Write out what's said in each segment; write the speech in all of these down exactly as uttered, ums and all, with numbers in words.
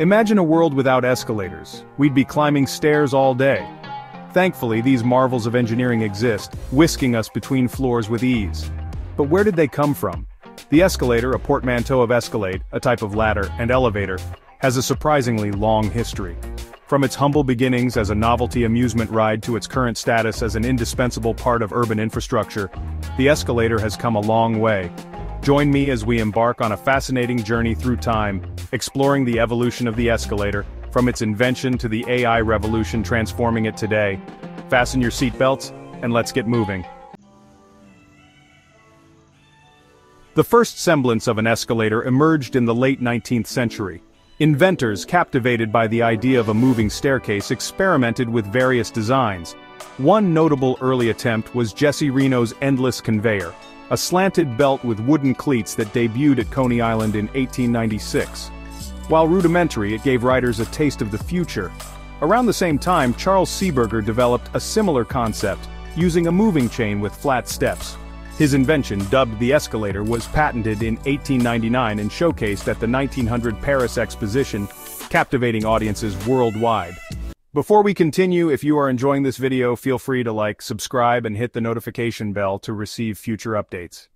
Imagine a world without escalators. We'd be climbing stairs all day. Thankfully, these marvels of engineering exist, whisking us between floors with ease. But where did they come from? The escalator, a portmanteau of escalade, a type of ladder, and elevator, has a surprisingly long history. From its humble beginnings as a novelty amusement ride to its current status as an indispensable part of urban infrastructure, the escalator has come a long way. Join me as we embark on a fascinating journey through time, exploring the evolution of the escalator, from its invention to the A I revolution transforming it today. Fasten your seatbelts, and let's get moving. The first semblance of an escalator emerged in the late nineteenth century. Inventors, captivated by the idea of a moving staircase, experimented with various designs. One notable early attempt was Jesse Reno's Endless Conveyor, a slanted belt with wooden cleats that debuted at Coney Island in eighteen ninety-six. While rudimentary, it gave riders a taste of the future. Around the same time, Charles Seeberger developed a similar concept, using a moving chain with flat steps. His invention, dubbed the escalator, was patented in eighteen ninety-nine and showcased at the nineteen hundred Paris Exposition, captivating audiences worldwide. Before we continue, if you are enjoying this video, feel free to like, subscribe, and hit the notification bell to receive future updates.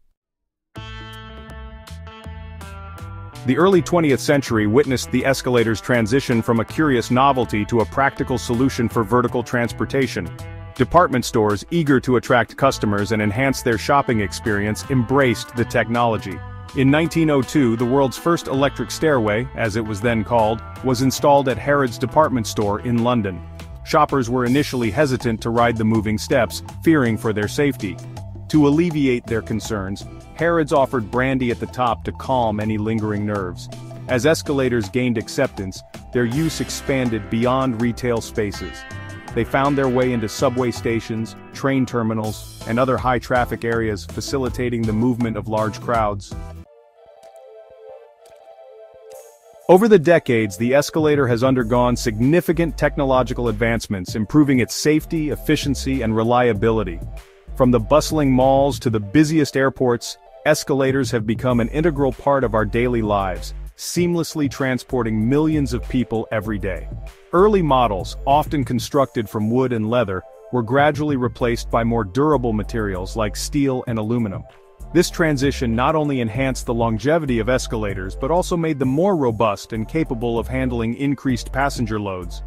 The early twentieth century witnessed the escalator's transition from a curious novelty to a practical solution for vertical transportation. Department stores, eager to attract customers and enhance their shopping experience, embraced the technology. In nineteen oh two, the world's first electric stairway, as it was then called, was installed at Harrods department store in London. Shoppers were initially hesitant to ride the moving steps, fearing for their safety. To alleviate their concerns, Harrods offered brandy at the top to calm any lingering nerves. As escalators gained acceptance, their use expanded beyond retail spaces. They found their way into subway stations, train terminals, and other high-traffic areas, facilitating the movement of large crowds. Over the decades, the escalator has undergone significant technological advancements, improving its safety, efficiency, and reliability. From the bustling malls to the busiest airports, escalators have become an integral part of our daily lives, seamlessly transporting millions of people every day. Early models, often constructed from wood and leather, were gradually replaced by more durable materials like steel and aluminum. This transition not only enhanced the longevity of escalators but also made them more robust and capable of handling increased passenger loads.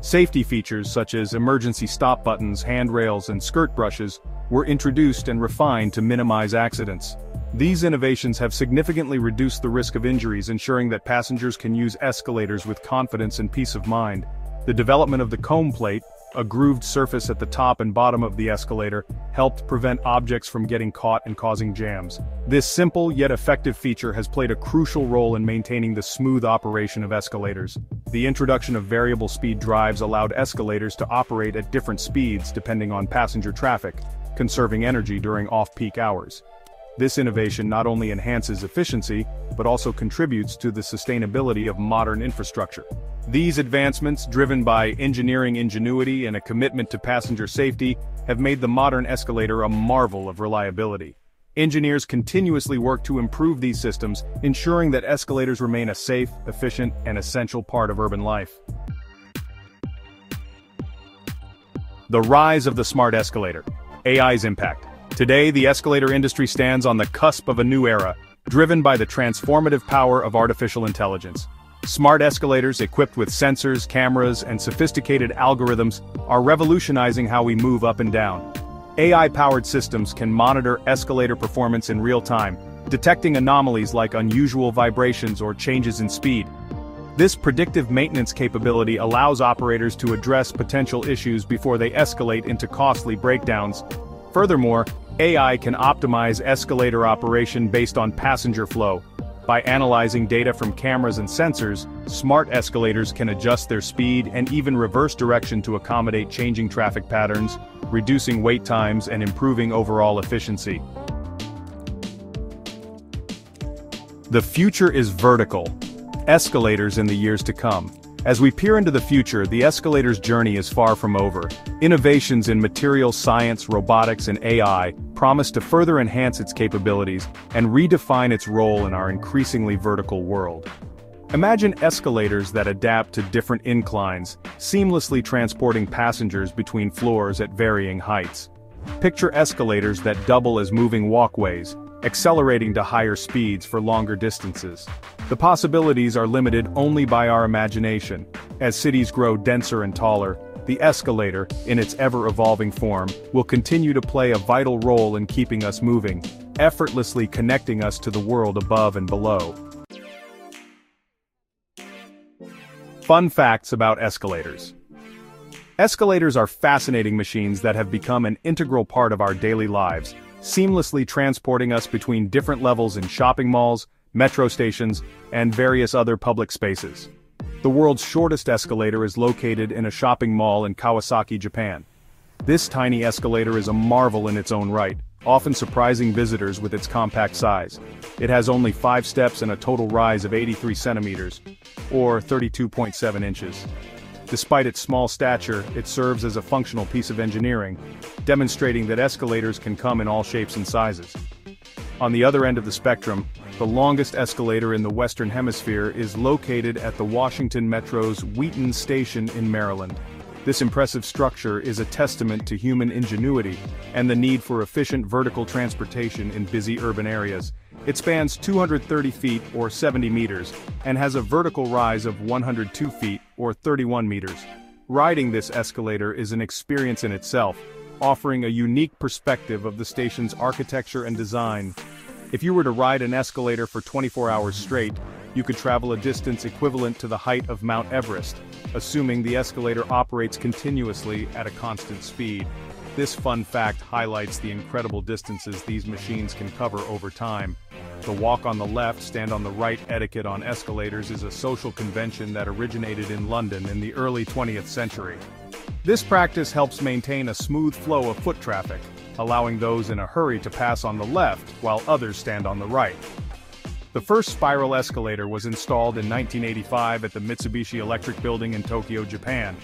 Safety features such as emergency stop buttons, handrails, and skirt brushes were introduced and refined to minimize accidents. These innovations have significantly reduced the risk of injuries, ensuring that passengers can use escalators with confidence and peace of mind. The development of the cone plate, a grooved surface at the top and bottom of the escalator, helped prevent objects from getting caught and causing jams. This simple yet effective feature has played a crucial role in maintaining the smooth operation of escalators. The introduction of variable speed drives allowed escalators to operate at different speeds depending on passenger traffic, conserving energy during off-peak hours. This innovation not only enhances efficiency, but also contributes to the sustainability of modern infrastructure. These advancements, driven by engineering ingenuity and a commitment to passenger safety, have made the modern escalator a marvel of reliability. Engineers continuously work to improve these systems, ensuring that escalators remain a safe, efficient, and essential part of urban life. The rise of the smart escalator. A I's impact. Today, the escalator industry stands on the cusp of a new era, driven by the transformative power of artificial intelligence. Smart escalators, equipped with sensors, cameras, and sophisticated algorithms, are revolutionizing how we move up and down. A I-powered systems can monitor escalator performance in real time, detecting anomalies like unusual vibrations or changes in speed. This predictive maintenance capability allows operators to address potential issues before they escalate into costly breakdowns. Furthermore, A I can optimize escalator operation based on passenger flow. By analyzing data from cameras and sensors, smart escalators can adjust their speed and even reverse direction to accommodate changing traffic patterns, reducing wait times and improving overall efficiency. The future is vertical. Escalators in the years to come. As we peer into the future, the escalator's journey is far from over. Innovations in material science, robotics, and A I promise to further enhance its capabilities and redefine its role in our increasingly vertical world. Imagine escalators that adapt to different inclines, seamlessly transporting passengers between floors at varying heights. Picture escalators that double as moving walkways, accelerating to higher speeds for longer distances. The possibilities are limited only by our imagination. As cities grow denser and taller, the escalator, in its ever-evolving form, will continue to play a vital role in keeping us moving, effortlessly connecting us to the world above and below. Fun facts about escalators. Escalators are fascinating machines that have become an integral part of our daily lives, seamlessly transporting us between different levels in shopping malls, metro stations, and various other public spaces. The world's shortest escalator is located in a shopping mall in Kawasaki, Japan. This tiny escalator is a marvel in its own right, often surprising visitors with its compact size. It has only five steps and a total rise of eighty-three centimeters, or thirty-two point seven inches. Despite its small stature, it serves as a functional piece of engineering, demonstrating that escalators can come in all shapes and sizes. On the other end of the spectrum, the longest escalator in the Western Hemisphere is located at the Washington Metro's Wheaton Station in Maryland. This impressive structure is a testament to human ingenuity and the need for efficient vertical transportation in busy urban areas. It spans two hundred thirty feet or seventy meters and has a vertical rise of one hundred two feet or thirty-one meters. Riding this escalator is an experience in itself, offering a unique perspective of the station's architecture and design. If you were to ride an escalator for twenty-four hours straight, you could travel a distance equivalent to the height of Mount Everest, assuming the escalator operates continuously at a constant speed. This fun fact highlights the incredible distances these machines can cover over time. The walk on the left, stand on the right etiquette on escalators is a social convention that originated in London in the early twentieth century. This practice helps maintain a smooth flow of foot traffic, allowing those in a hurry to pass on the left while others stand on the right. The first spiral escalator was installed in nineteen eighty-five at the Mitsubishi Electric Building in Tokyo, Japan.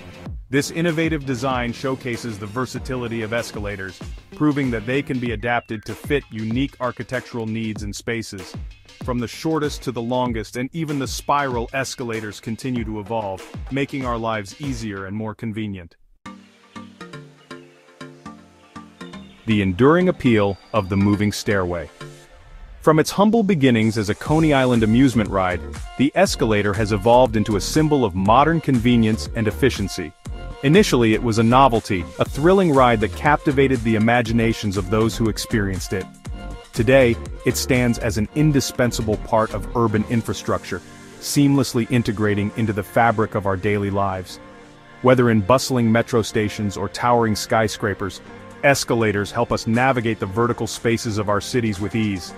This innovative design showcases the versatility of escalators, proving that they can be adapted to fit unique architectural needs and spaces. From the shortest to the longest and even the spiral escalators continue to evolve, making our lives easier and more convenient. The enduring appeal of the moving stairway. From its humble beginnings as a Coney Island amusement ride, the escalator has evolved into a symbol of modern convenience and efficiency. Initially, it was a novelty, a thrilling ride that captivated the imaginations of those who experienced it. Today, it stands as an indispensable part of urban infrastructure, seamlessly integrating into the fabric of our daily lives. Whether in bustling metro stations or towering skyscrapers, escalators help us navigate the vertical spaces of our cities with ease.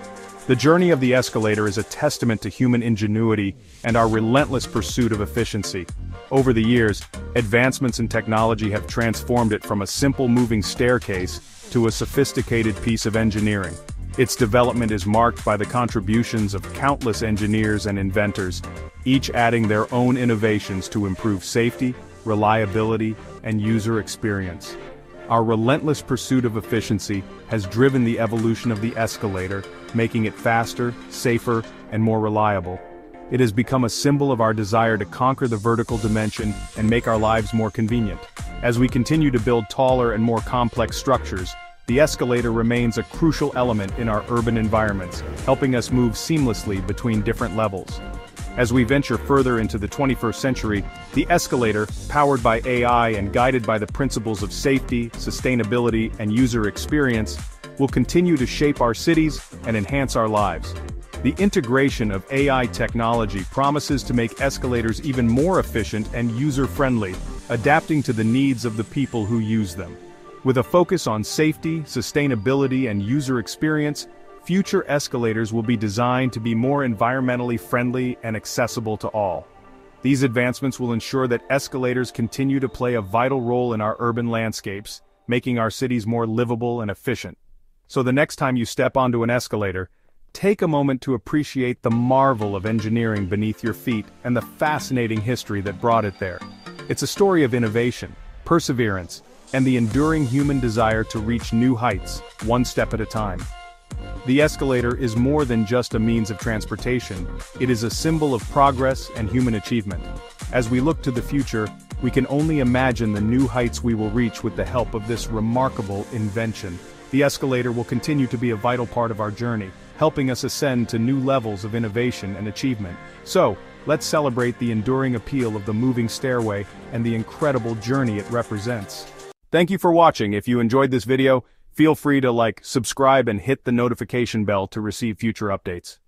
The journey of the escalator is a testament to human ingenuity and our relentless pursuit of efficiency. Over the years, advancements in technology have transformed it from a simple moving staircase to a sophisticated piece of engineering. Its development is marked by the contributions of countless engineers and inventors, each adding their own innovations to improve safety, reliability, and user experience. Our relentless pursuit of efficiency has driven the evolution of the escalator, making it faster, safer, and more reliable. It has become a symbol of our desire to conquer the vertical dimension and make our lives more convenient. As we continue to build taller and more complex structures, the escalator remains a crucial element in our urban environments, helping us move seamlessly between different levels. As we venture further into the twenty-first century, the escalator, powered by A I and guided by the principles of safety, sustainability, and user experience, will continue to shape our cities and enhance our lives. The integration of A I technology promises to make escalators even more efficient and user-friendly, adapting to the needs of the people who use them. With a focus on safety, sustainability, and user experience, future escalators will be designed to be more environmentally friendly and accessible to all. These advancements will ensure that escalators continue to play a vital role in our urban landscapes, making our cities more livable and efficient. So the next time you step onto an escalator, take a moment to appreciate the marvel of engineering beneath your feet and the fascinating history that brought it there. It's a story of innovation, perseverance, and the enduring human desire to reach new heights, one step at a time. The escalator is more than just a means of transportation, it is a symbol of progress and human achievement. As we look to the future, we can only imagine the new heights we will reach with the help of this remarkable invention. The escalator will continue to be a vital part of our journey, helping us ascend to new levels of innovation and achievement. So, let's celebrate the enduring appeal of the moving stairway and the incredible journey it represents. Thank you for watching. If you enjoyed this video, feel free to like, subscribe, and hit the notification bell to receive future updates.